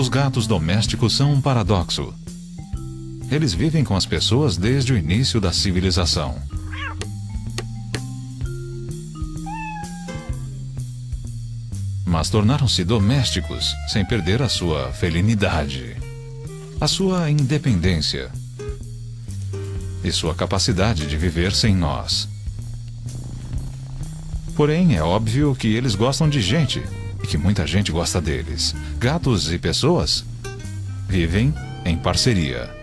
Os gatos domésticos são um paradoxo. Eles vivem com as pessoas desde o início da civilização. Mas tornaram-se domésticos sem perder a sua felinidade, a sua independência e sua capacidade de viver sem nós. Porém, é óbvio que eles gostam de gente e que muita gente gosta deles. Gatos e pessoas vivem em parceria.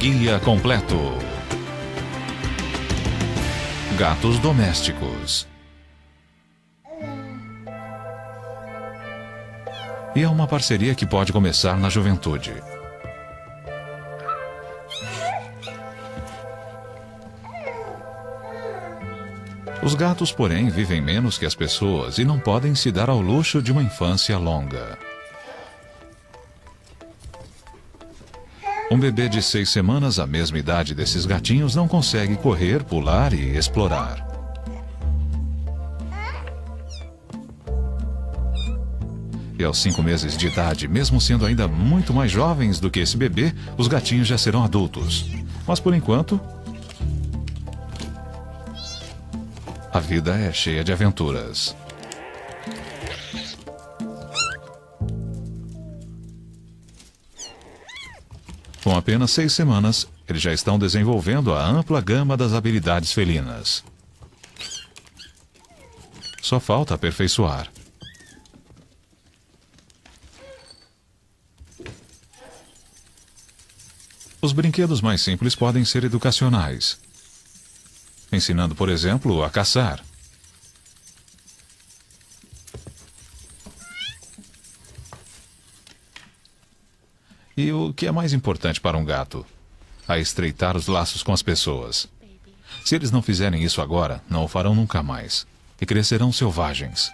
Guia completo. Gatos domésticos. E é uma parceria que pode começar na juventude. Os gatos, porém, vivem menos que as pessoas e não podem se dar ao luxo de uma infância longa. Um bebê de 6 semanas, a mesma idade desses gatinhos, não consegue correr, pular e explorar. E aos 5 meses de idade, mesmo sendo ainda muito mais jovens do que esse bebê, os gatinhos já serão adultos. Mas por enquanto, a vida é cheia de aventuras. Com apenas 6 semanas, eles já estão desenvolvendo a ampla gama das habilidades felinas. Só falta aperfeiçoar. Os brinquedos mais simples podem ser educacionais, ensinando, por exemplo, a caçar. E o que é mais importante para um gato? A estreitar os laços com as pessoas. Se eles não fizerem isso agora, não o farão nunca mais. E crescerão selvagens.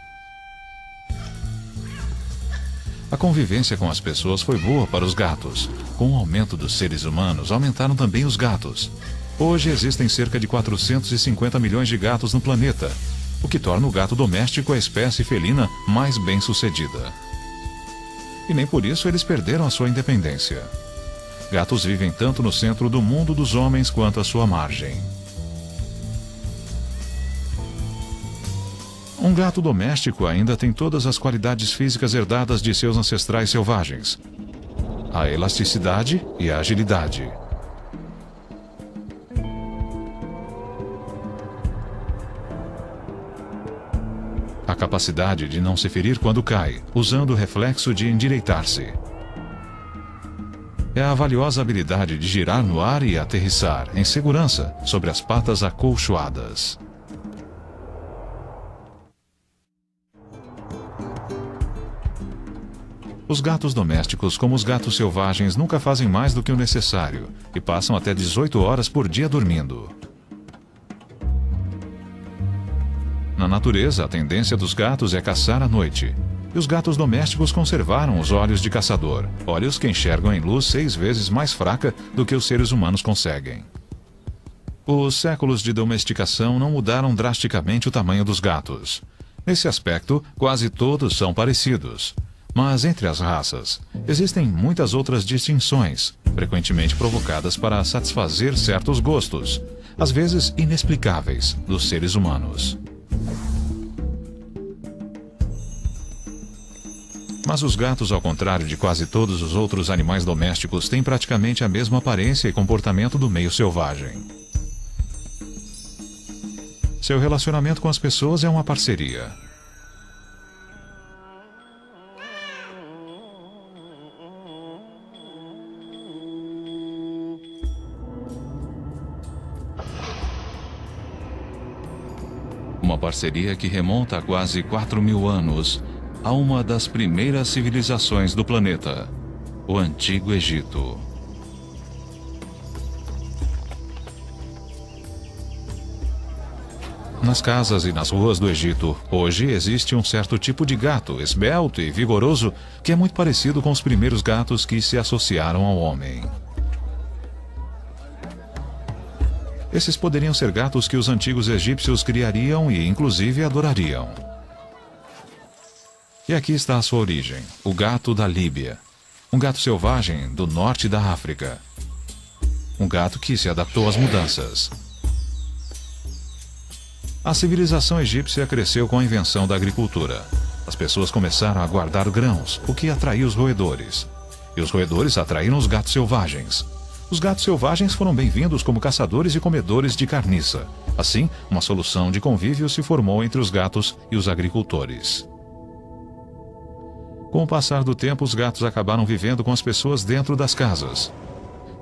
A convivência com as pessoas foi boa para os gatos. Com o aumento dos seres humanos, aumentaram também os gatos. Hoje existem cerca de 450 milhões de gatos no planeta, o que torna o gato doméstico a espécie felina mais bem-sucedida. E nem por isso eles perderam a sua independência. Gatos vivem tanto no centro do mundo dos homens quanto à sua margem. Um gato doméstico ainda tem todas as qualidades físicas herdadas de seus ancestrais selvagens: a elasticidade e a agilidade. A capacidade de não se ferir quando cai, usando o reflexo de endireitar-se. É a valiosa habilidade de girar no ar e aterrissar, em segurança, sobre as patas acolchoadas. Os gatos domésticos, como os gatos selvagens, nunca fazem mais do que o necessário e passam até 18 horas por dia dormindo. Na natureza, a tendência dos gatos é caçar à noite. E os gatos domésticos conservaram os olhos de caçador, olhos que enxergam em luz 6 vezes mais fraca do que os seres humanos conseguem. Os séculos de domesticação não mudaram drasticamente o tamanho dos gatos. Nesse aspecto, quase todos são parecidos. Mas entre as raças, existem muitas outras distinções, frequentemente provocadas para satisfazer certos gostos, às vezes inexplicáveis, dos seres humanos. Mas os gatos, ao contrário de quase todos os outros animais domésticos, têm praticamente a mesma aparência e comportamento do meio selvagem. Seu relacionamento com as pessoas é uma parceria. Uma parceria que remonta a quase 4.000 anos, a uma das primeiras civilizações do planeta, o Antigo Egito. Nas casas e nas ruas do Egito, hoje existe um certo tipo de gato, esbelto e vigoroso, que é muito parecido com os primeiros gatos que se associaram ao homem. Esses poderiam ser gatos que os antigos egípcios criariam e, inclusive, adorariam. E aqui está a sua origem, o gato da Líbia. Um gato selvagem do norte da África. Um gato que se adaptou às mudanças. A civilização egípcia cresceu com a invenção da agricultura. As pessoas começaram a guardar grãos, o que atraiu os roedores. E os roedores atraíram os gatos selvagens. Os gatos selvagens foram bem-vindos como caçadores e comedores de carniça. Assim, uma solução de convívio se formou entre os gatos e os agricultores. Com o passar do tempo, os gatos acabaram vivendo com as pessoas dentro das casas.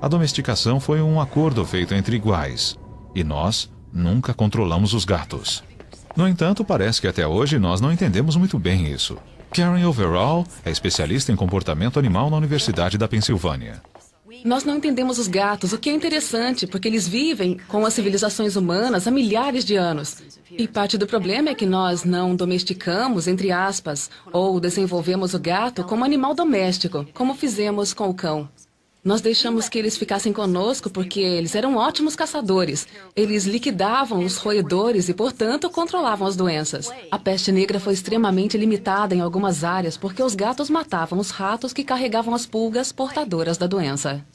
A domesticação foi um acordo feito entre iguais. E nós nunca controlamos os gatos. No entanto, parece que até hoje nós não entendemos muito bem isso. Karen Overall é especialista em comportamento animal na Universidade da Pensilvânia. Nós não entendemos os gatos, o que é interessante, porque eles vivem com as civilizações humanas há milhares de anos. E parte do problema é que nós não domesticamos, entre aspas, ou desenvolvemos o gato como animal doméstico, como fizemos com o cão. Nós deixamos que eles ficassem conosco porque eles eram ótimos caçadores. Eles liquidavam os roedores e, portanto, controlavam as doenças. A peste negra foi extremamente limitada em algumas áreas porque os gatos matavam os ratos que carregavam as pulgas portadoras da doença.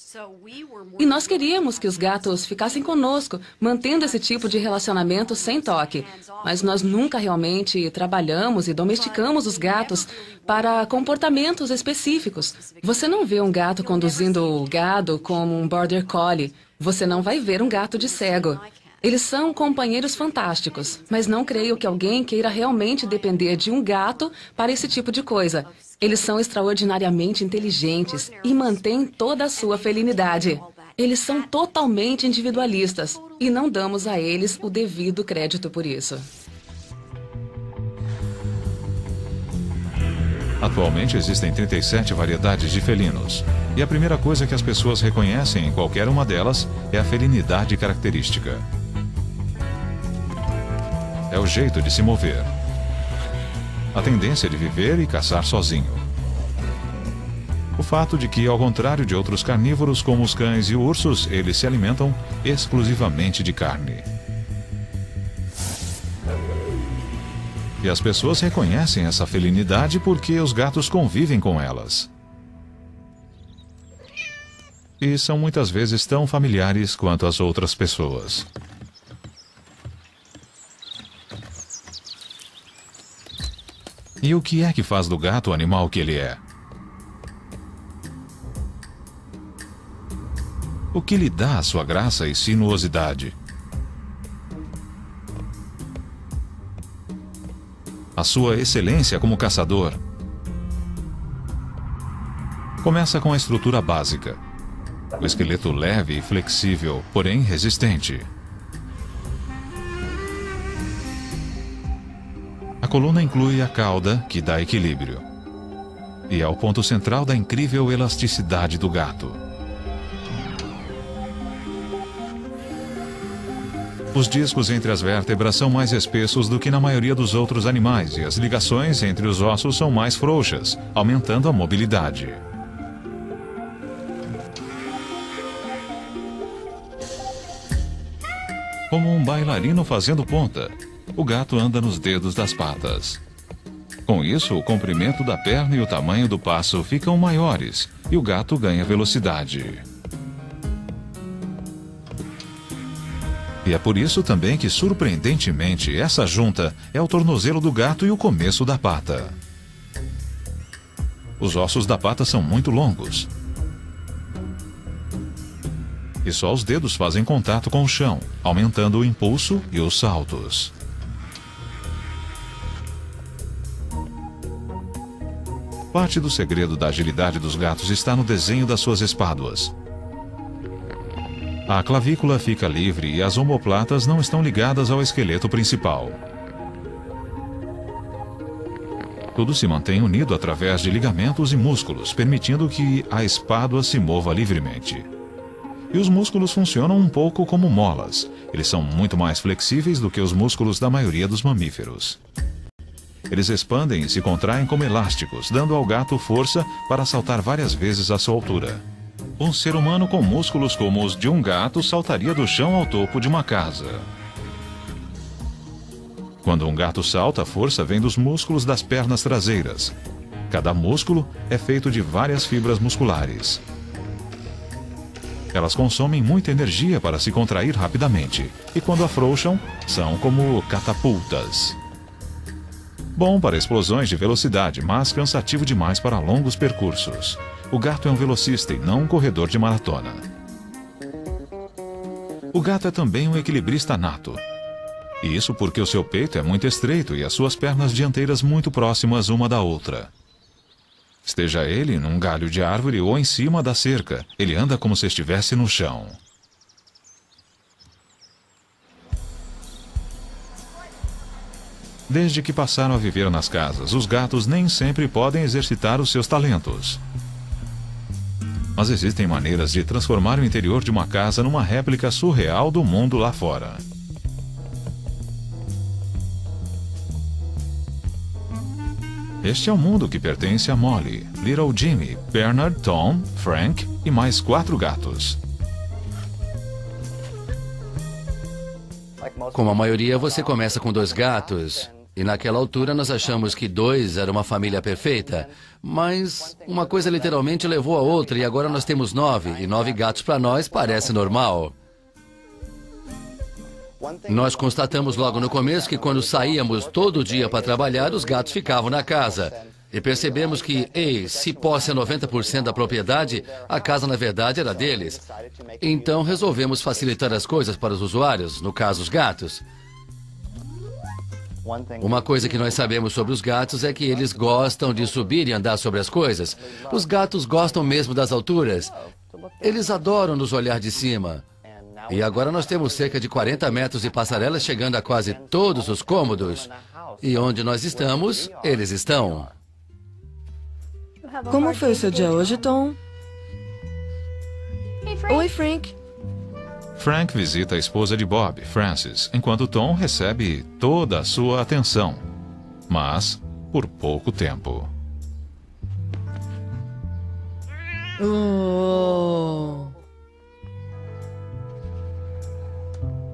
E nós queríamos que os gatos ficassem conosco, mantendo esse tipo de relacionamento sem toque. Mas nós nunca realmente trabalhamos e domesticamos os gatos para comportamentos específicos. Você não vê um gato conduzindo o gado como um border collie. Você não vai ver um gato de cego. Eles são companheiros fantásticos, mas não creio que alguém queira realmente depender de um gato para esse tipo de coisa. Eles são extraordinariamente inteligentes e mantêm toda a sua felinidade. Eles são totalmente individualistas e não damos a eles o devido crédito por isso. Atualmente existem 37 variedades de felinos. E a primeira coisa que as pessoas reconhecem em qualquer uma delas é a felinidade característica. É o jeito de se mover. A tendência de viver e caçar sozinho. O fato de que, ao contrário de outros carnívoros, como os cães e ursos, eles se alimentam exclusivamente de carne. E as pessoas reconhecem essa felinidade porque os gatos convivem com elas. E são muitas vezes tão familiares quanto as outras pessoas. E o que é que faz do gato o animal que ele é? O que lhe dá a sua graça e sinuosidade? A sua excelência como caçador? Começa com a estrutura básica. O esqueleto leve e flexível, porém resistente. A coluna inclui a cauda, que dá equilíbrio. E é o ponto central da incrível elasticidade do gato. Os discos entre as vértebras são mais espessos do que na maioria dos outros animais e as ligações entre os ossos são mais frouxas, aumentando a mobilidade. Como um bailarino fazendo ponta, o gato anda nos dedos das patas. Com isso, o comprimento da perna e o tamanho do passo ficam maiores e o gato ganha velocidade. E é por isso também que, surpreendentemente, essa junta é o tornozelo do gato e o começo da pata. Os ossos da pata são muito longos. E só os dedos fazem contato com o chão, aumentando o impulso e os saltos. Parte do segredo da agilidade dos gatos está no desenho das suas espáduas. A clavícula fica livre e as omoplatas não estão ligadas ao esqueleto principal. Tudo se mantém unido através de ligamentos e músculos, permitindo que a espádua se mova livremente. e os músculos funcionam um pouco como molas. Eles são muito mais flexíveis do que os músculos da maioria dos mamíferos. Eles expandem e se contraem como elásticos, dando ao gato força para saltar várias vezes à sua altura. Um ser humano com músculos como os de um gato saltaria do chão ao topo de uma casa. Quando um gato salta, a força vem dos músculos das pernas traseiras. Cada músculo é feito de várias fibras musculares. Elas consomem muita energia para se contrair rapidamente, e quando afrouxam, são como catapultas. Bom para explosões de velocidade, mas cansativo demais para longos percursos. O gato é um velocista e não um corredor de maratona. O gato é também um equilibrista nato. E isso porque o seu peito é muito estreito e as suas pernas dianteiras muito próximas uma da outra. Esteja ele num galho de árvore ou em cima da cerca, ele anda como se estivesse no chão. Desde que passaram a viver nas casas, os gatos nem sempre podem exercitar os seus talentos. Mas existem maneiras de transformar o interior de uma casa numa réplica surreal do mundo lá fora. Este é o mundo que pertence a Molly, Little Jimmy, Bernard, Tom, Frank e mais 4 gatos. Como a maioria, você começa com 2 gatos. E naquela altura nós achamos que 2 era uma família perfeita, mas uma coisa literalmente levou a outra e agora nós temos 9, e 9 gatos para nós parece normal. Nós constatamos logo no começo que quando saíamos todo dia para trabalhar, os gatos ficavam na casa. E percebemos que, se posse é 90% da propriedade, a casa na verdade era deles. Então resolvemos facilitar as coisas para os usuários, no caso os gatos. Uma coisa que nós sabemos sobre os gatos é que eles gostam de subir e andar sobre as coisas. Os gatos gostam mesmo das alturas. Eles adoram nos olhar de cima. E agora nós temos cerca de 40 metros de passarelas chegando a quase todos os cômodos. E onde nós estamos, eles estão. Como foi o seu dia hoje, Tom? Oi, Frank. Frank visita a esposa de Bob, Frances, enquanto Tom recebe toda a sua atenção, mas por pouco tempo.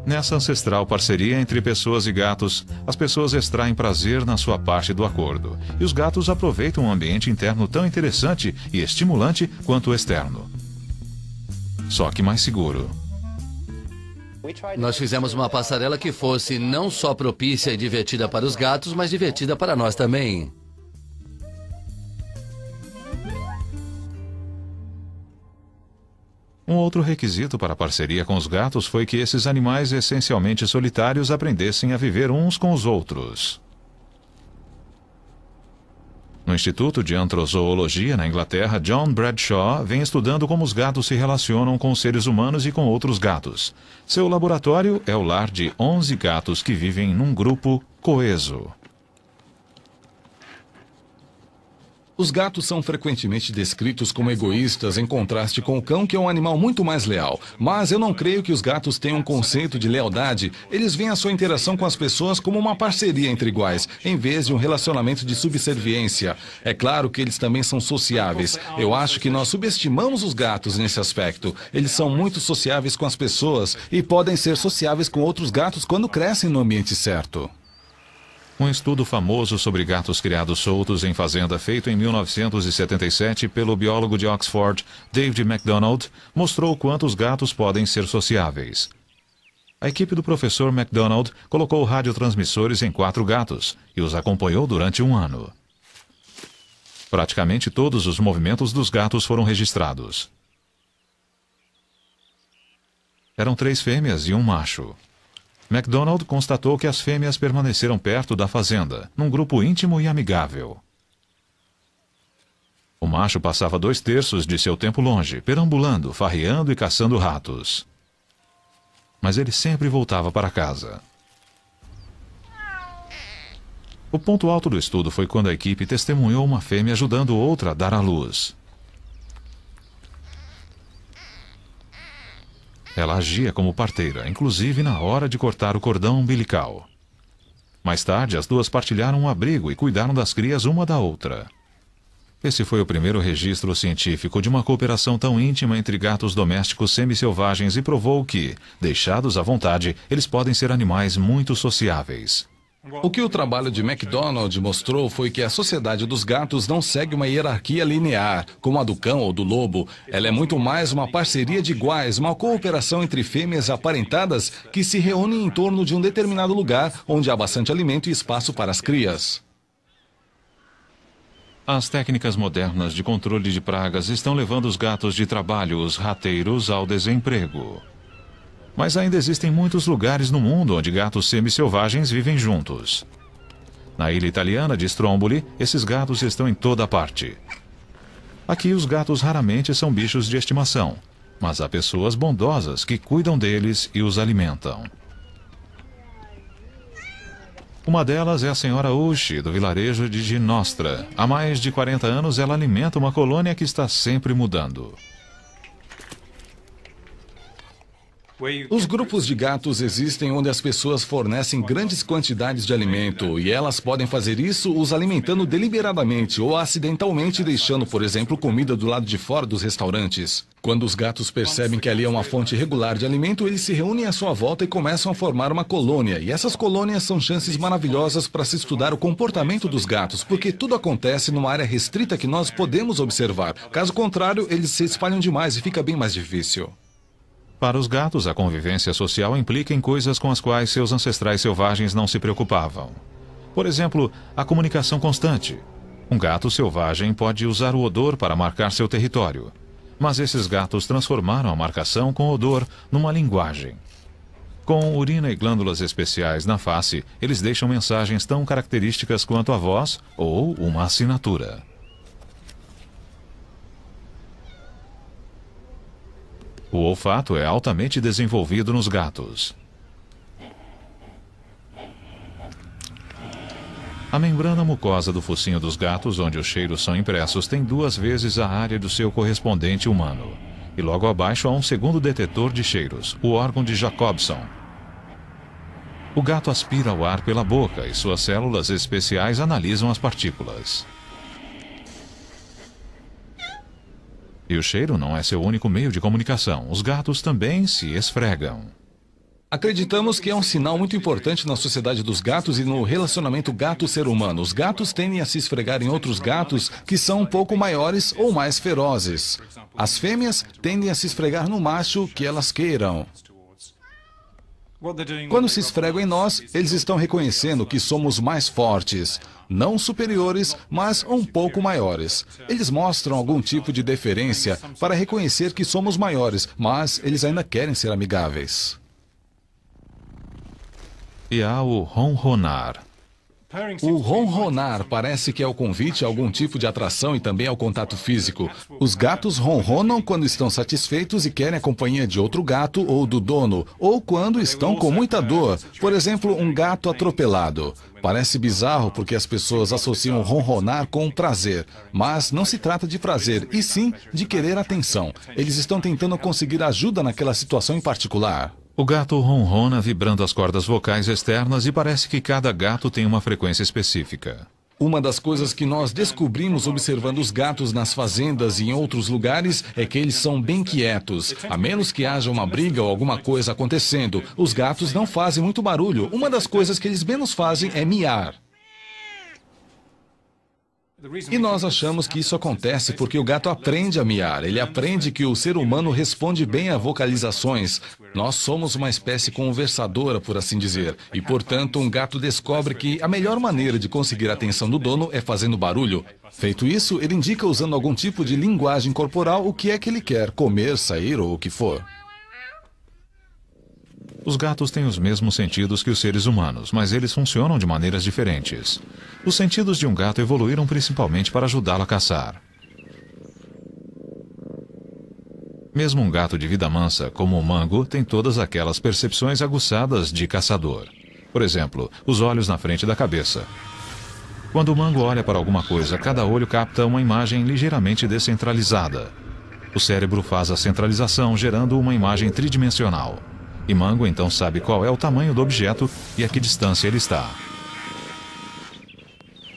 Nessa ancestral parceria entre pessoas e gatos, as pessoas extraem prazer na sua parte do acordo, e os gatos aproveitam um ambiente interno tão interessante e estimulante quanto o externo. Só que mais seguro. Nós fizemos uma passarela que fosse não só propícia e divertida para os gatos, mas divertida para nós também. Um outro requisito para a parceria com os gatos foi que esses animais essencialmente solitários aprendessem a viver uns com os outros. No Instituto de Antrozoologia, na Inglaterra, John Bradshaw vem estudando como os gatos se relacionam com os seres humanos e com outros gatos. Seu laboratório é o lar de 11 gatos que vivem num grupo coeso. Os gatos são frequentemente descritos como egoístas, em contraste com o cão, que é um animal muito mais leal. Mas eu não creio que os gatos tenham um conceito de lealdade. Eles veem a sua interação com as pessoas como uma parceria entre iguais, em vez de um relacionamento de subserviência. É claro que eles também são sociáveis. Eu acho que nós subestimamos os gatos nesse aspecto. Eles são muito sociáveis com as pessoas e podem ser sociáveis com outros gatos quando crescem no ambiente certo. Um estudo famoso sobre gatos criados soltos em fazenda, feito em 1977 pelo biólogo de Oxford, David Macdonald, mostrou quantos gatos podem ser sociáveis. A equipe do professor Macdonald colocou radiotransmissores em 4 gatos e os acompanhou durante um ano. Praticamente todos os movimentos dos gatos foram registrados. Eram 3 fêmeas e um macho. Macdonald constatou que as fêmeas permaneceram perto da fazenda, num grupo íntimo e amigável. O macho passava 2/3 de seu tempo longe, perambulando, farreando e caçando ratos. Mas ele sempre voltava para casa. O ponto alto do estudo foi quando a equipe testemunhou uma fêmea ajudando outra a dar à luz. Ela agia como parteira, inclusive na hora de cortar o cordão umbilical. Mais tarde, as duas partilharam um abrigo e cuidaram das crias uma da outra. Esse foi o primeiro registro científico de uma cooperação tão íntima selvagens e gatos domésticos semi-selvagens e provou que, deixados à vontade, eles podem ser animais muito sociáveis. O que o trabalho de Macdonald mostrou foi que a sociedade dos gatos não segue uma hierarquia linear, como a do cão ou do lobo. Ela é muito mais uma parceria de iguais, uma cooperação entre fêmeas aparentadas que se reúnem em torno de um determinado lugar, onde há bastante alimento e espaço para as crias. As técnicas modernas de controle de pragas estão levando os gatos de trabalho, os rateiros, ao desemprego. Mas ainda existem muitos lugares no mundo onde gatos semi-selvagens vivem juntos. Na ilha italiana de Stromboli, esses gatos estão em toda parte. Aqui os gatos raramente são bichos de estimação, mas há pessoas bondosas que cuidam deles e os alimentam. Uma delas é a senhora Ushi, do vilarejo de Ginostra. Há mais de 40 anos ela alimenta uma colônia que está sempre mudando. Os grupos de gatos existem onde as pessoas fornecem grandes quantidades de alimento e elas podem fazer isso os alimentando deliberadamente ou acidentalmente deixando, por exemplo, comida do lado de fora dos restaurantes. Quando os gatos percebem que ali é uma fonte regular de alimento, eles se reúnem à sua volta e começam a formar uma colônia. E essas colônias são chances maravilhosas para se estudar o comportamento dos gatos, porque tudo acontece numa área restrita que nós podemos observar. Caso contrário, eles se espalham demais e fica bem mais difícil. Para os gatos, a convivência social implica em coisas com as quais seus ancestrais selvagens não se preocupavam. Por exemplo, a comunicação constante. Um gato selvagem pode usar o odor para marcar seu território. Mas esses gatos transformaram a marcação com odor numa linguagem. Com urina e glândulas especiais na face, eles deixam mensagens tão características quanto a voz ou uma assinatura. O olfato é altamente desenvolvido nos gatos. A membrana mucosa do focinho dos gatos, onde os cheiros são impressos, tem 2 vezes a área do seu correspondente humano. E logo abaixo há um segundo detetor de cheiros, o órgão de Jacobson. O gato aspira o ar pela boca e suas células especiais analisam as partículas. E o cheiro não é seu único meio de comunicação. Os gatos também se esfregam. Acreditamos que é um sinal muito importante na sociedade dos gatos e no relacionamento gato-ser humano. Os gatos tendem a se esfregar em outros gatos que são um pouco maiores ou mais ferozes. As fêmeas tendem a se esfregar no macho que elas queiram. Quando se esfregam em nós, eles estão reconhecendo que somos mais fortes, não superiores, mas um pouco maiores. Eles mostram algum tipo de deferência para reconhecer que somos maiores, mas eles ainda querem ser amigáveis. E há o ronronar. O ronronar parece que é o convite a algum tipo de atração e também ao contato físico. Os gatos ronronam quando estão satisfeitos e querem a companhia de outro gato ou do dono, ou quando estão com muita dor, por exemplo, um gato atropelado. Parece bizarro porque as pessoas associam ronronar com prazer, mas não se trata de prazer, e sim de querer atenção. Eles estão tentando conseguir ajuda naquela situação em particular. O gato ronrona vibrando as cordas vocais externas e parece que cada gato tem uma frequência específica. Uma das coisas que nós descobrimos observando os gatos nas fazendas e em outros lugares é que eles são bem quietos. A menos que haja uma briga ou alguma coisa acontecendo, os gatos não fazem muito barulho. Uma das coisas que eles menos fazem é miar. E nós achamos que isso acontece porque o gato aprende a miar. Ele aprende que o ser humano responde bem a vocalizações. Nós somos uma espécie conversadora, por assim dizer. E, portanto, um gato descobre que a melhor maneira de conseguir a atenção do dono é fazendo barulho. Feito isso, ele indica usando algum tipo de linguagem corporal o que é que ele quer, comer, sair ou o que for. Os gatos têm os mesmos sentidos que os seres humanos, mas eles funcionam de maneiras diferentes. Os sentidos de um gato evoluíram principalmente para ajudá-lo a caçar. Mesmo um gato de vida mansa, como o Mango, tem todas aquelas percepções aguçadas de caçador. Por exemplo, os olhos na frente da cabeça. Quando o Mango olha para alguma coisa, cada olho capta uma imagem ligeiramente descentralizada. O cérebro faz a centralização, gerando uma imagem tridimensional. E Mango então sabe qual é o tamanho do objeto e a que distância ele está.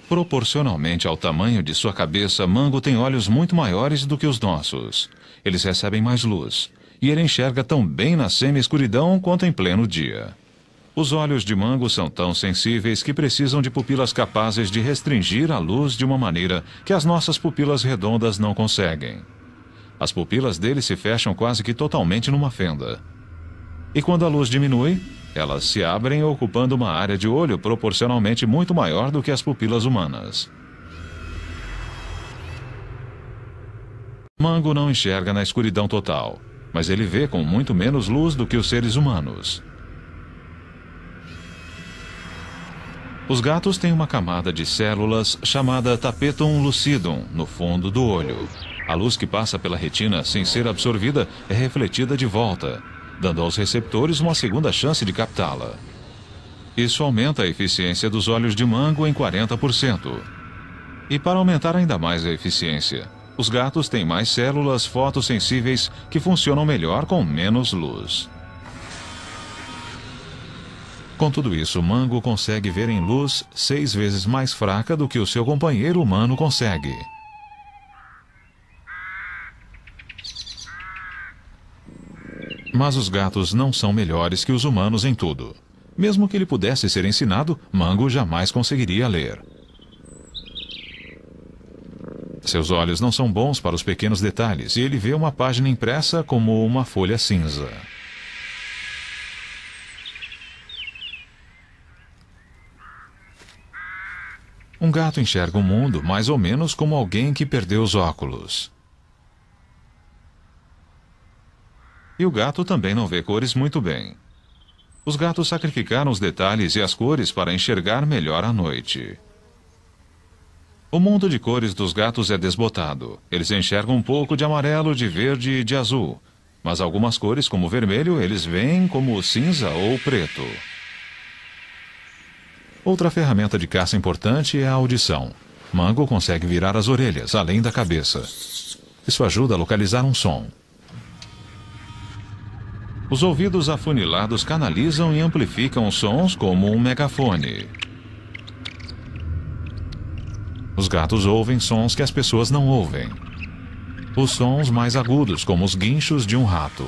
Proporcionalmente ao tamanho de sua cabeça, Mango tem olhos muito maiores do que os nossos. Eles recebem mais luz, e ele enxerga tão bem na semi-escuridão quanto em pleno dia. Os olhos de Mango são tão sensíveis que precisam de pupilas capazes de restringir a luz de uma maneira que as nossas pupilas redondas não conseguem. As pupilas dele se fecham quase que totalmente numa fenda. E quando a luz diminui, elas se abrem ocupando uma área de olho proporcionalmente muito maior do que as pupilas humanas. Mango não enxerga na escuridão total, mas ele vê com muito menos luz do que os seres humanos. Os gatos têm uma camada de células chamada tapetum lucidum no fundo do olho. A luz que passa pela retina sem ser absorvida é refletida de volta, dando aos receptores uma segunda chance de captá-la. Isso aumenta a eficiência dos olhos de Mango em 40%. E para aumentar ainda mais a eficiência, os gatos têm mais células fotossensíveis que funcionam melhor com menos luz. Com tudo isso, Mango consegue ver em luz 6 vezes mais fraca do que o seu companheiro humano consegue. Mas os gatos não são melhores que os humanos em tudo. Mesmo que ele pudesse ser ensinado, Mango jamais conseguiria ler. Seus olhos não são bons para os pequenos detalhes e ele vê uma página impressa como uma folha cinza. Um gato enxerga o mundo mais ou menos como alguém que perdeu os óculos. E o gato também não vê cores muito bem. Os gatos sacrificaram os detalhes e as cores para enxergar melhor à noite. O mundo de cores dos gatos é desbotado. Eles enxergam um pouco de amarelo, de verde e de azul. Mas algumas cores, como o vermelho, eles veem como cinza ou preto. Outra ferramenta de caça importante é a audição. Mango consegue virar as orelhas, além da cabeça. Isso ajuda a localizar um som. Os ouvidos afunilados canalizam e amplificam sons como um megafone. Os gatos ouvem sons que as pessoas não ouvem. Os sons mais agudos, como os guinchos de um rato.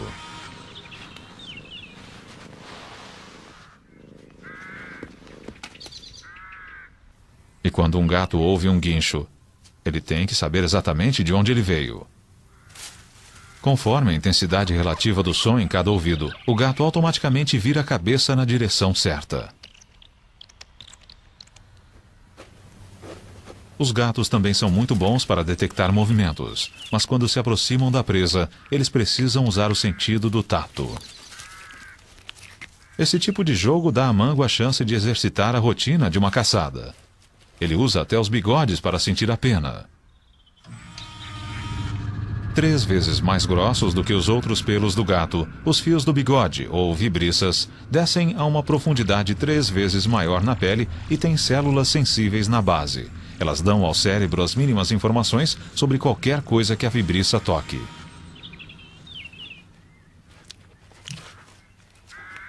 E quando um gato ouve um guincho, ele tem que saber exatamente de onde ele veio. Conforme a intensidade relativa do som em cada ouvido, o gato automaticamente vira a cabeça na direção certa. Os gatos também são muito bons para detectar movimentos, mas quando se aproximam da presa, eles precisam usar o sentido do tato. Esse tipo de jogo dá a Mango a chance de exercitar a rotina de uma caçada. Ele usa até os bigodes para sentir a pena. 3 vezes mais grossos do que os outros pelos do gato, os fios do bigode, ou vibriças, descem a uma profundidade 3 vezes maior na pele e têm células sensíveis na base. Elas dão ao cérebro as mínimas informações sobre qualquer coisa que a vibriça toque.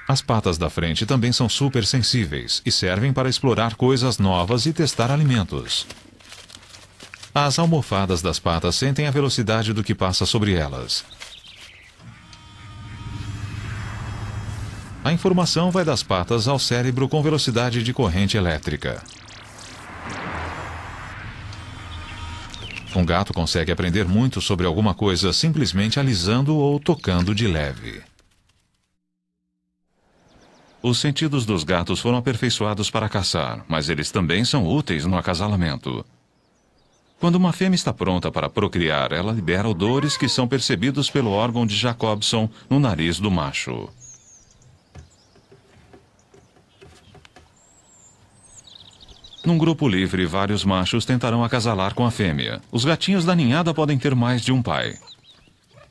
As patas da frente também são super sensíveis e servem para explorar coisas novas e testar alimentos. As almofadas das patas sentem a velocidade do que passa sobre elas. A informação vai das patas ao cérebro com velocidade de corrente elétrica. Um gato consegue aprender muito sobre alguma coisa simplesmente alisando ou tocando de leve. Os sentidos dos gatos foram aperfeiçoados para caçar, mas eles também são úteis no acasalamento. Quando uma fêmea está pronta para procriar, ela libera odores que são percebidos pelo órgão de Jacobson no nariz do macho. Num grupo livre, vários machos tentarão acasalar com a fêmea. Os gatinhos da ninhada podem ter mais de um pai.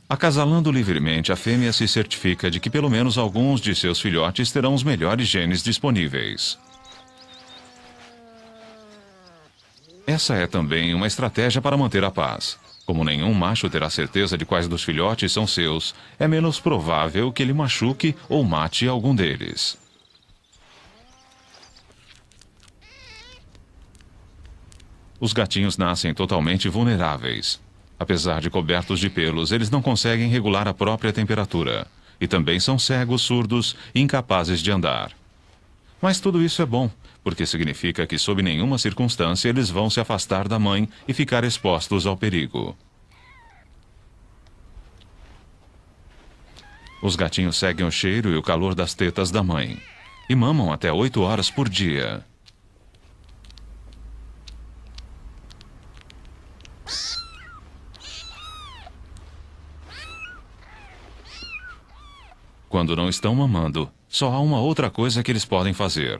Acasalando livremente, a fêmea se certifica de que pelo menos alguns de seus filhotes terão os melhores genes disponíveis. Essa é também uma estratégia para manter a paz. Como nenhum macho terá certeza de quais dos filhotes são seus, é menos provável que ele machuque ou mate algum deles. Os gatinhos nascem totalmente vulneráveis. Apesar de cobertos de pelos, eles não conseguem regular a própria temperatura. E também são cegos, surdos e incapazes de andar. Mas tudo isso é bom, porque significa que sob nenhuma circunstância eles vão se afastar da mãe e ficar expostos ao perigo. Os gatinhos seguem o cheiro e o calor das tetas da mãe e mamam até 8 horas por dia. Quando não estão mamando, só há uma outra coisa que eles podem fazer: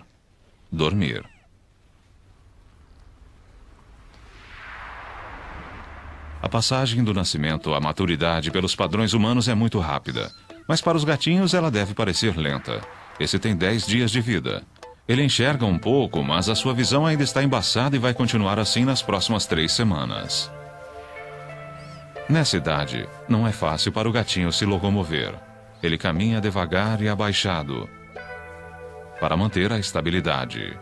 dormir. A passagem do nascimento à maturidade pelos padrões humanos é muito rápida, mas para os gatinhos ela deve parecer lenta. Esse tem 10 dias de vida. Ele enxerga um pouco, mas a sua visão ainda está embaçada e vai continuar assim nas próximas 3 semanas. Nessa idade, não é fácil para o gatinho se locomover. Ele caminha devagar e abaixado para manter a estabilidade.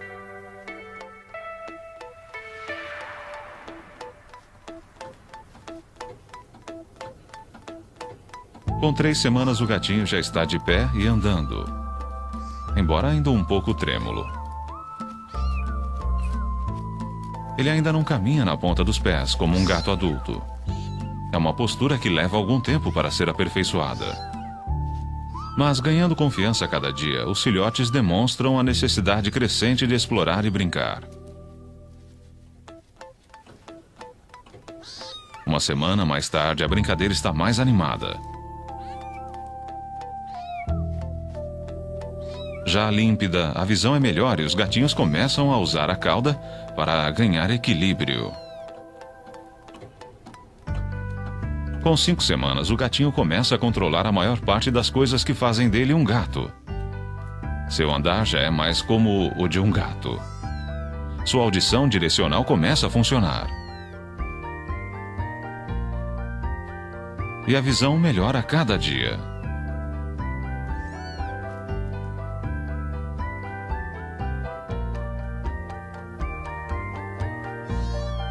Com 3 semanas, o gatinho já está de pé e andando, embora ainda um pouco trêmulo. Ele ainda não caminha na ponta dos pés, como um gato adulto. É uma postura que leva algum tempo para ser aperfeiçoada. Mas ganhando confiança a cada dia, os filhotes demonstram a necessidade crescente de explorar e brincar. Uma semana mais tarde, a brincadeira está mais animada. Já límpida, a visão é melhor e os gatinhos começam a usar a cauda para ganhar equilíbrio. Com 5 semanas, o gatinho começa a controlar a maior parte das coisas que fazem dele um gato. Seu andar já é mais como o de um gato. Sua audição direcional começa a funcionar. E a visão melhora a cada dia.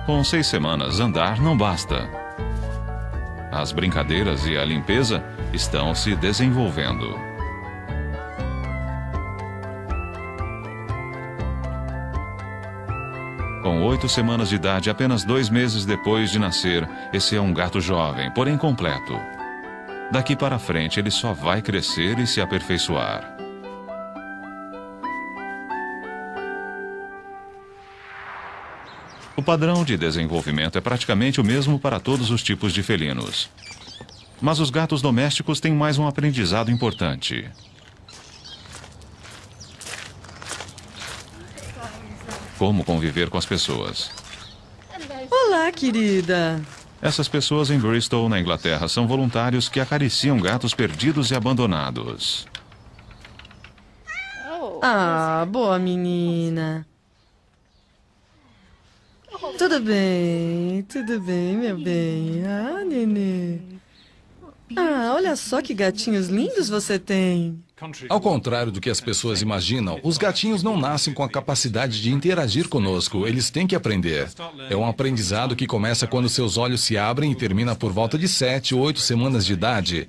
Com 6 semanas, andar não basta. As brincadeiras e a limpeza estão se desenvolvendo. Com 8 semanas de idade, apenas 2 meses depois de nascer, esse é um gato jovem, porém completo. Daqui para frente, ele só vai crescer e se aperfeiçoar. O padrão de desenvolvimento é praticamente o mesmo para todos os tipos de felinos. Mas os gatos domésticos têm mais um aprendizado importante. Como conviver com as pessoas. Olá, querida. Essas pessoas em Bristol, na Inglaterra, são voluntários que acariciam gatos perdidos e abandonados. Ah, boa menina. Tudo bem, meu bem. Ah, nenê. Ah, olha só que gatinhos lindos você tem. Ao contrário do que as pessoas imaginam, os gatinhos não nascem com a capacidade de interagir conosco. Eles têm que aprender. É um aprendizado que começa quando seus olhos se abrem e termina por volta de 7 ou 8 semanas de idade.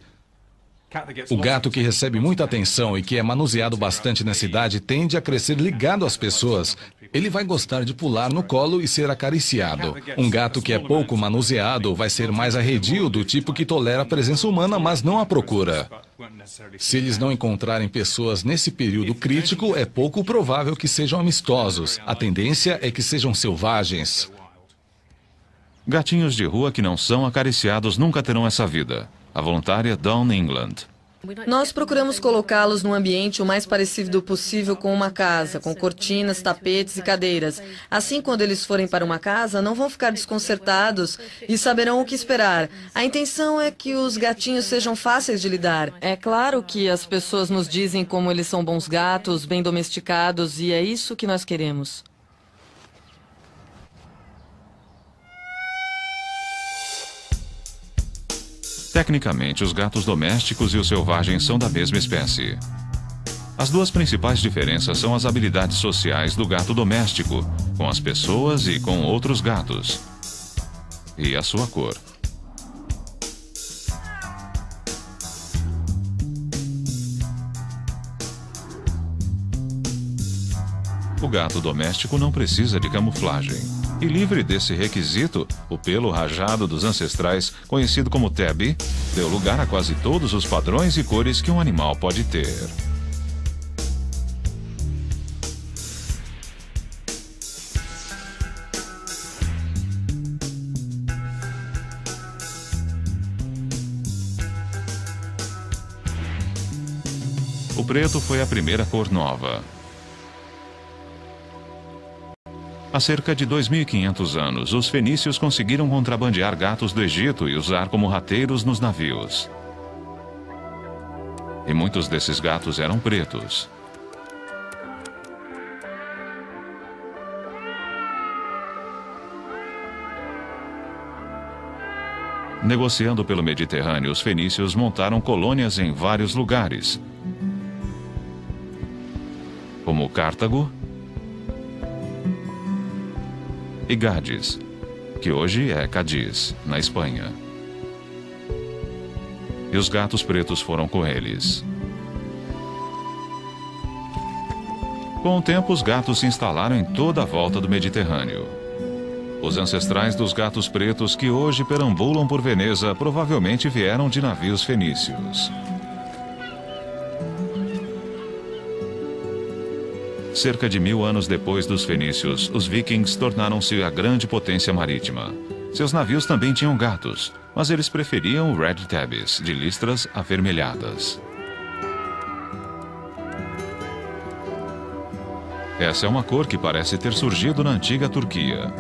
O gato que recebe muita atenção e que é manuseado bastante nessa idade tende a crescer ligado às pessoas. Ele vai gostar de pular no colo e ser acariciado. Um gato que é pouco manuseado vai ser mais arredio, do tipo que tolera a presença humana, mas não a procura. Se eles não encontrarem pessoas nesse período crítico, é pouco provável que sejam amistosos. A tendência é que sejam selvagens. Gatinhos de rua que não são acariciados nunca terão essa vida. A voluntária Dawn England. Nós procuramos colocá-los num ambiente o mais parecido possível com uma casa, com cortinas, tapetes e cadeiras. Assim, quando eles forem para uma casa, não vão ficar desconcertados e saberão o que esperar. A intenção é que os gatinhos sejam fáceis de lidar. É claro que as pessoas nos dizem como eles são bons gatos, bem domesticados, e é isso que nós queremos. Tecnicamente, os gatos domésticos e os selvagens são da mesma espécie. As duas principais diferenças são as habilidades sociais do gato doméstico, com as pessoas e com outros gatos, e a sua cor. O gato doméstico não precisa de camuflagem. E livre desse requisito, o pelo rajado dos ancestrais, conhecido como tabi, deu lugar a quase todos os padrões e cores que um animal pode ter. O preto foi a primeira cor nova. Há cerca de 2.500 anos, os fenícios conseguiram contrabandear gatos do Egito e usar como rateiros nos navios. E muitos desses gatos eram pretos. Negociando pelo Mediterrâneo, os fenícios montaram colônias em vários lugares, como Cartago e Gades, que hoje é Cádiz, na Espanha. E os gatos pretos foram com eles. Com o tempo, os gatos se instalaram em toda a volta do Mediterrâneo. Os ancestrais dos gatos pretos que hoje perambulam por Veneza provavelmente vieram de navios fenícios. Cerca de 1000 anos depois dos fenícios, os vikings tornaram-se a grande potência marítima. Seus navios também tinham gatos, mas eles preferiam red tabbies, de listras avermelhadas. Essa é uma cor que parece ter surgido na antiga Turquia.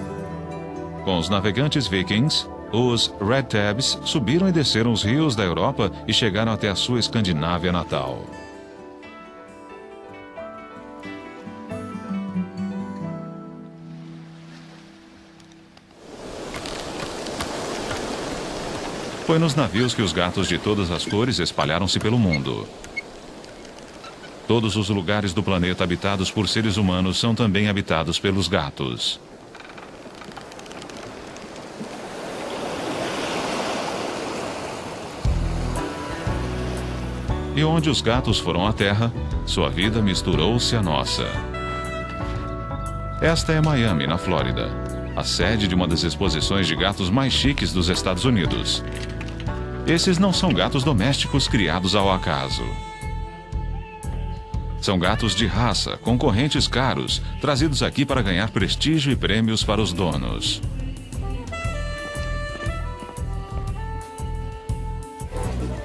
Com os navegantes vikings, os red tabbies subiram e desceram os rios da Europa e chegaram até a sua Escandinávia natal. Foi nos navios que os gatos de todas as cores espalharam-se pelo mundo. Todos os lugares do planeta habitados por seres humanos são também habitados pelos gatos. E onde os gatos foram à Terra, sua vida misturou-se à nossa. Esta é Miami, na Flórida, a sede de uma das exposições de gatos mais chiques dos Estados Unidos. Esses não são gatos domésticos criados ao acaso. São gatos de raça, concorrentes caros, trazidos aqui para ganhar prestígio e prêmios para os donos.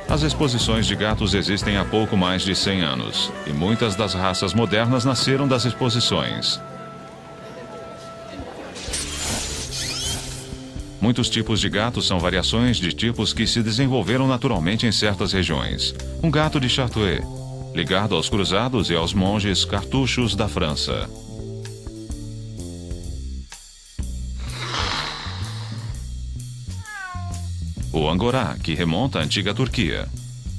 As exposições de gatos existem há pouco mais de 100 anos, e muitas das raças modernas nasceram das exposições. Muitos tipos de gatos são variações de tipos que se desenvolveram naturalmente em certas regiões. Um gato de Chartreux, ligado aos cruzados e aos monges cartuchos da França. O Angora, que remonta à antiga Turquia.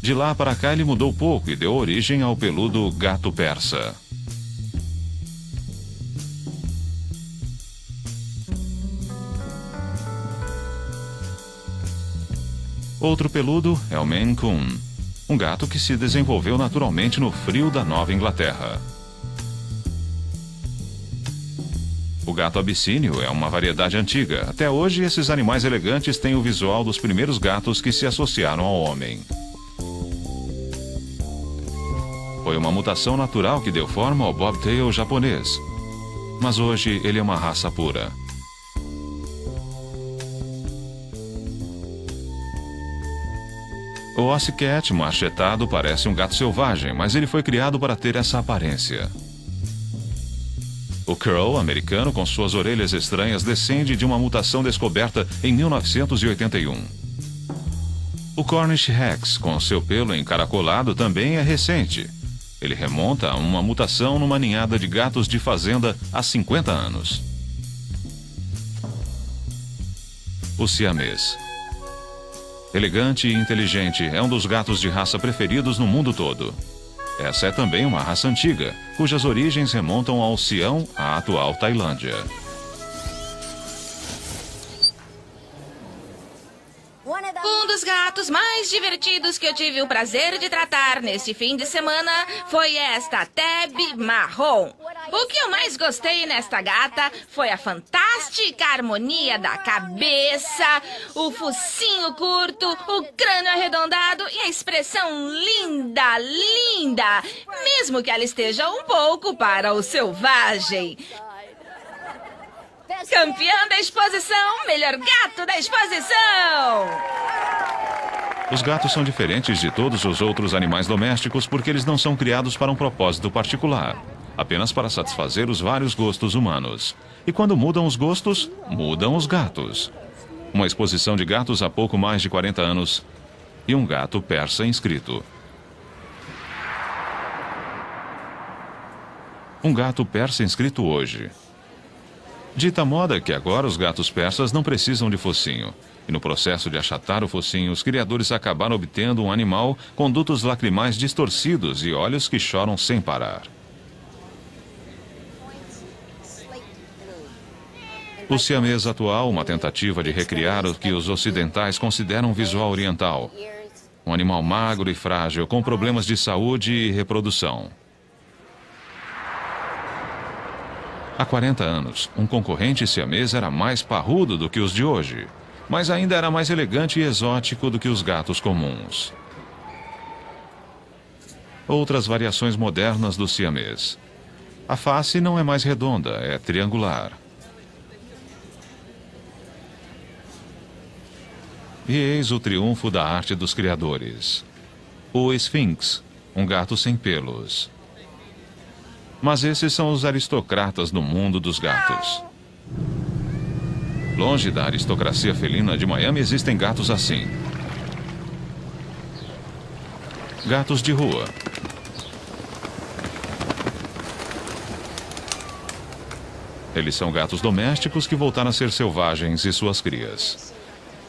De lá para cá ele mudou pouco e deu origem ao peludo gato persa. Outro peludo é o Maine Coon, um gato que se desenvolveu naturalmente no frio da Nova Inglaterra. O gato abissínio é uma variedade antiga. Até hoje, esses animais elegantes têm o visual dos primeiros gatos que se associaram ao homem. Foi uma mutação natural que deu forma ao Bobtail japonês, mas hoje ele é uma raça pura. O Ocicat, marchetado, parece um gato selvagem, mas ele foi criado para ter essa aparência. O Curl, americano, com suas orelhas estranhas, descende de uma mutação descoberta em 1981. O Cornish Rex, com seu pelo encaracolado, também é recente. Ele remonta a uma mutação numa ninhada de gatos de fazenda há 50 anos. O Siamês. Elegante e inteligente, é um dos gatos de raça preferidos no mundo todo. Essa é também uma raça antiga, cujas origens remontam ao Sião, a atual Tailândia. Um dos gatos mais divertidos que eu tive o prazer de tratar neste fim de semana foi esta Tab marrom. O que eu mais gostei nesta gata foi a fantástica harmonia da cabeça, o focinho curto, o crânio arredondado e a expressão linda, linda, mesmo que ela esteja um pouco para o selvagem. Campeã da exposição, melhor gato da exposição! Os gatos são diferentes de todos os outros animais domésticos porque eles não são criados para um propósito particular, apenas para satisfazer os vários gostos humanos. E quando mudam os gostos, mudam os gatos. Uma exposição de gatos há pouco mais de 40 anos e um gato persa inscrito. Um gato persa inscrito hoje. Dita a moda que agora os gatos persas não precisam de focinho. E no processo de achatar o focinho, os criadores acabaram obtendo um animal com dutos lacrimais distorcidos e olhos que choram sem parar. O siamês atual, uma tentativa de recriar o que os ocidentais consideram visual oriental. Um animal magro e frágil, com problemas de saúde e reprodução. Há 40 anos, um concorrente siamês era mais parrudo do que os de hoje, mas ainda era mais elegante e exótico do que os gatos comuns. Outras variações modernas do siamês. A face não é mais redonda, é triangular. E eis o triunfo da arte dos criadores. O Sphinx, um gato sem pelos. Mas esses são os aristocratas no mundo dos gatos. Longe da aristocracia felina de Miami existem gatos assim. Gatos de rua. Eles são gatos domésticos que voltaram a ser selvagens e suas crias.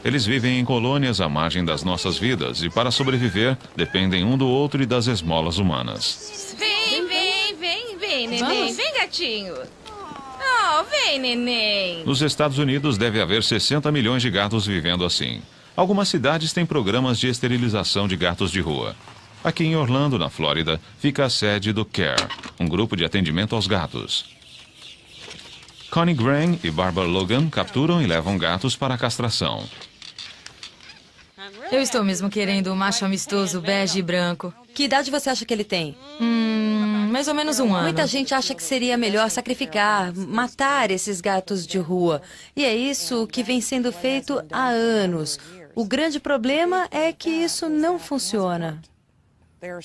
Eles vivem em colônias à margem das nossas vidas e para sobreviver dependem um do outro e das esmolas humanas. Vem, neném. Vamos? Vem, gatinho. Oh, vem, neném. Nos Estados Unidos deve haver 60 milhões de gatos vivendo assim. Algumas cidades têm programas de esterilização de gatos de rua. Aqui em Orlando, na Flórida, fica a sede do CARE, um grupo de atendimento aos gatos. Connie Graham e Barbara Logan capturam e levam gatos para a castração. Eu estou mesmo querendo um macho amistoso, bege e branco. Que idade você acha que ele tem? Mais ou menos um ano. Muita gente acha que seria melhor sacrificar, matar esses gatos de rua. E é isso que vem sendo feito há anos. O grande problema é que isso não funciona.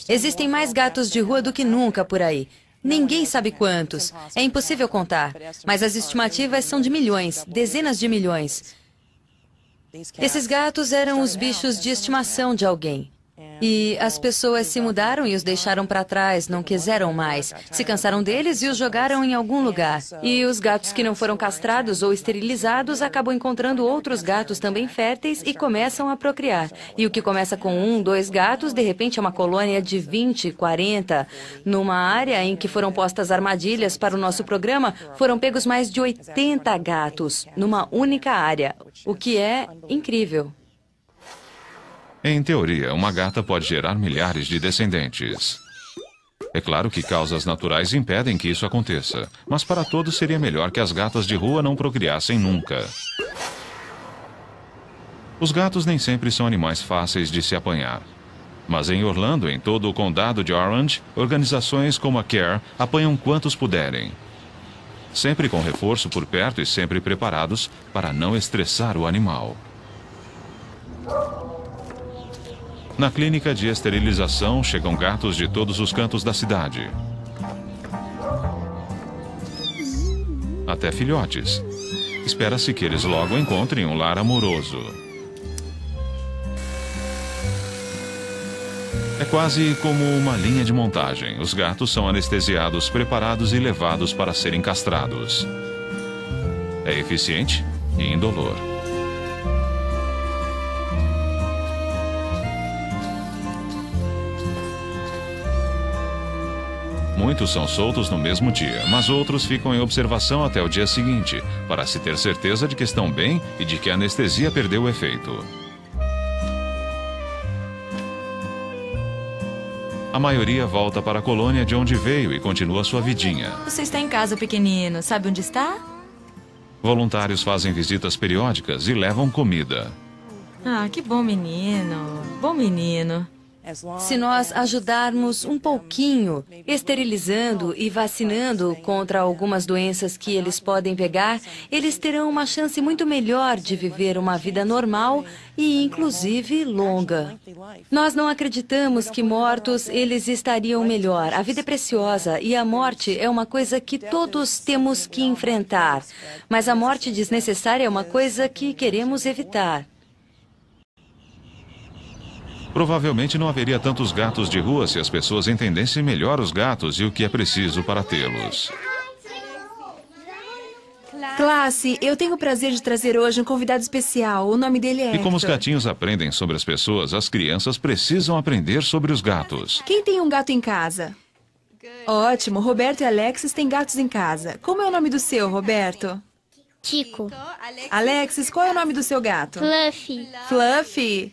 Existem mais gatos de rua do que nunca por aí. Ninguém sabe quantos. É impossível contar. Mas as estimativas são de milhões, dezenas de milhões. Esses gatos eram os bichos de estimação de alguém. E as pessoas se mudaram e os deixaram para trás, não quiseram mais. Se cansaram deles e os jogaram em algum lugar. E os gatos que não foram castrados ou esterilizados acabam encontrando outros gatos também férteis e começam a procriar. E o que começa com um, dois gatos, de repente é uma colônia de 20, 40. Numa área em que foram postas armadilhas para o nosso programa, foram pegos mais de 80 gatos numa única área, o que é incrível. Em teoria, uma gata pode gerar milhares de descendentes. É claro que causas naturais impedem que isso aconteça, mas para todos seria melhor que as gatas de rua não procriassem nunca. Os gatos nem sempre são animais fáceis de se apanhar. Mas em Orlando, em todo o condado de Orange, organizações como a CARE apanham quantos puderem. Sempre com reforço por perto e sempre preparados para não estressar o animal. Na clínica de esterilização, chegam gatos de todos os cantos da cidade. Até filhotes. Espera-se que eles logo encontrem um lar amoroso. É quase como uma linha de montagem. Os gatos são anestesiados, preparados e levados para serem castrados. É eficiente e indolor. Muitos são soltos no mesmo dia, mas outros ficam em observação até o dia seguinte, para se ter certeza de que estão bem e de que a anestesia perdeu o efeito. A maioria volta para a colônia de onde veio e continua sua vidinha. Você está em casa, pequenino. Sabe onde está? Voluntários fazem visitas periódicas e levam comida. Ah, que bom menino. Bom menino. Se nós ajudarmos um pouquinho, esterilizando e vacinando contra algumas doenças que eles podem pegar, eles terão uma chance muito melhor de viver uma vida normal e, inclusive, longa. Nós não acreditamos que mortos eles estariam melhor. A vida é preciosa e a morte é uma coisa que todos temos que enfrentar. Mas a morte desnecessária é uma coisa que queremos evitar. Provavelmente não haveria tantos gatos de rua se as pessoas entendessem melhor os gatos e o que é preciso para tê-los. Classe, eu tenho o prazer de trazer hoje um convidado especial. O nome dele é Hector. E como os gatinhos aprendem sobre as pessoas, as crianças precisam aprender sobre os gatos. Quem tem um gato em casa? Ótimo, Roberto e Alexis têm gatos em casa. Como é o nome do seu, Roberto? Tico. Alexis, qual é o nome do seu gato? Fluffy. Fluffy?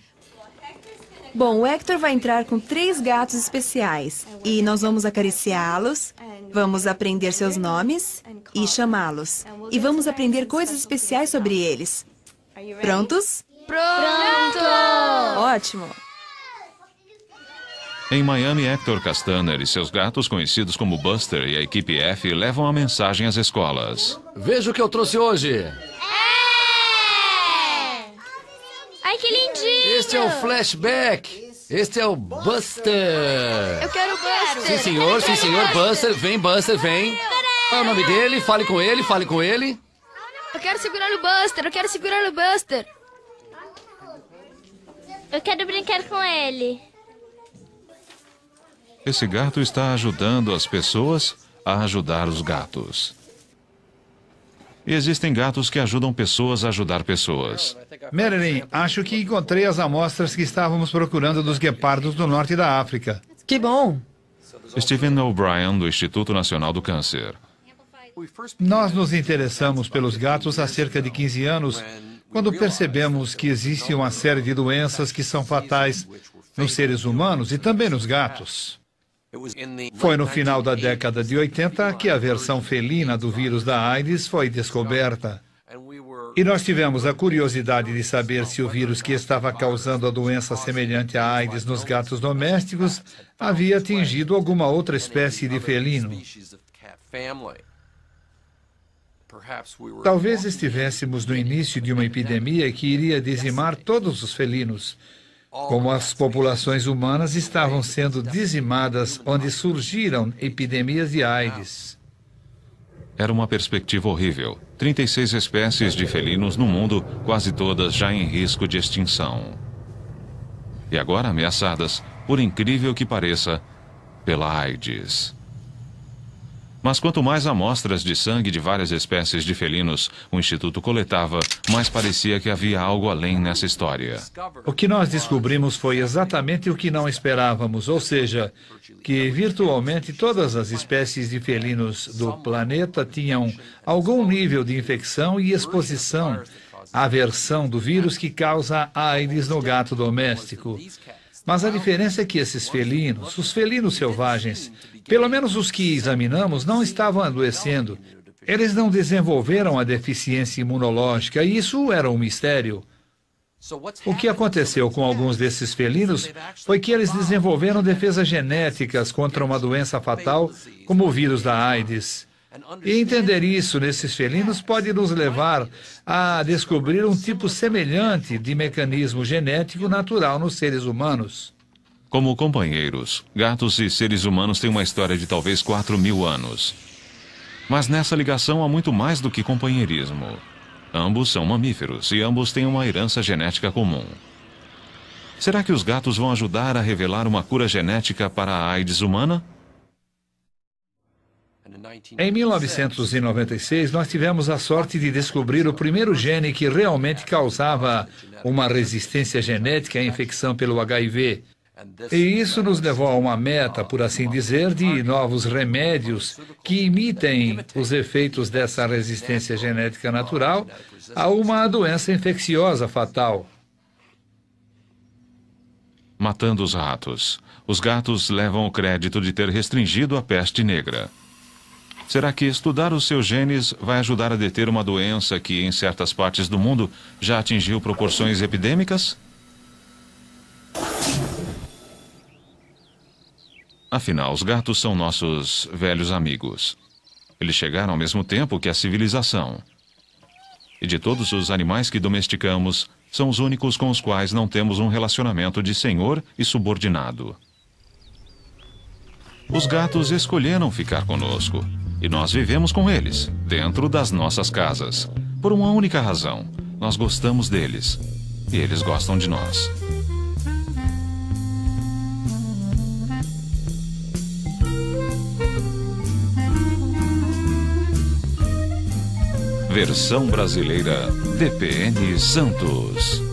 Bom, o Hector vai entrar com 3 gatos especiais e nós vamos acariciá-los, vamos aprender seus nomes e chamá-los. E vamos aprender coisas especiais sobre eles. Prontos? Pronto! Ótimo! Em Miami, Hector Castaner e seus gatos, conhecidos como Buster e a equipe F, levam a mensagem às escolas. Veja o que eu trouxe hoje! Ai, que lindinho! Este é o Flashback. Este é o Buster. Eu quero o Buster. Sim, senhor, Buster. Vem, Buster, vem. Qual é o nome dele? Fale com ele, fale com ele. Eu quero segurar o Buster, eu quero segurar o Buster. Eu quero brincar com ele. Esse gato está ajudando as pessoas a ajudar os gatos. E existem gatos que ajudam pessoas a ajudar pessoas. Marilyn, acho que encontrei as amostras que estávamos procurando dos guepardos do norte da África. Que bom! Stephen O'Brien, do Instituto Nacional do Câncer. Nós nos interessamos pelos gatos há cerca de 15 anos, quando percebemos que existe uma série de doenças que são fatais nos seres humanos e também nos gatos. Foi no final da década de 80 que a versão felina do vírus da AIDS foi descoberta. E nós tivemos a curiosidade de saber se o vírus que estava causando a doença semelhante à AIDS nos gatos domésticos havia atingido alguma outra espécie de felino. Talvez estivéssemos no início de uma epidemia que iria dizimar todos os felinos, como as populações humanas estavam sendo dizimadas onde surgiram epidemias de AIDS. Era uma perspectiva horrível. 36 espécies de felinos no mundo, quase todas já em risco de extinção. E agora ameaçadas, por incrível que pareça, pela AIDS. Mas quanto mais amostras de sangue de várias espécies de felinos o Instituto coletava, mais parecia que havia algo além nessa história. O que nós descobrimos foi exatamente o que não esperávamos, ou seja, que virtualmente todas as espécies de felinos do planeta tinham algum nível de infecção e exposição à versão do vírus que causa AIDS no gato doméstico. Mas a diferença é que esses felinos, os felinos selvagens, pelo menos os que examinamos, não estavam adoecendo. Eles não desenvolveram a deficiência imunológica e isso era um mistério. O que aconteceu com alguns desses felinos foi que eles desenvolveram defesas genéticas contra uma doença fatal como o vírus da AIDS. E entender isso nesses felinos pode nos levar a descobrir um tipo semelhante de mecanismo genético natural nos seres humanos. Como companheiros, gatos e seres humanos têm uma história de talvez 4.000 anos. Mas nessa ligação há muito mais do que companheirismo. Ambos são mamíferos e ambos têm uma herança genética comum. Será que os gatos vão ajudar a revelar uma cura genética para a AIDS humana? Em 1996, nós tivemos a sorte de descobrir o primeiro gene que realmente causava uma resistência genética à infecção pelo HIV. E isso nos levou a uma meta, por assim dizer, de novos remédios que imitem os efeitos dessa resistência genética natural a uma doença infecciosa fatal. Matando os ratos. Os gatos levam o crédito de ter restringido a peste negra. Será que estudar os seus genes vai ajudar a deter uma doença que, em certas partes do mundo, já atingiu proporções epidêmicas? Afinal, os gatos são nossos velhos amigos. Eles chegaram ao mesmo tempo que a civilização. E de todos os animais que domesticamos, são os únicos com os quais não temos um relacionamento de senhor e subordinado. Os gatos escolheram ficar conosco. E nós vivemos com eles, dentro das nossas casas. Por uma única razão, nós gostamos deles. E eles gostam de nós. Versão brasileira, DPN Santos.